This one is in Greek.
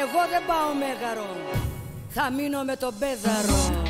Εγώ δεν πάω Μέγαρο, θα μείνω με τον Πέδαρο.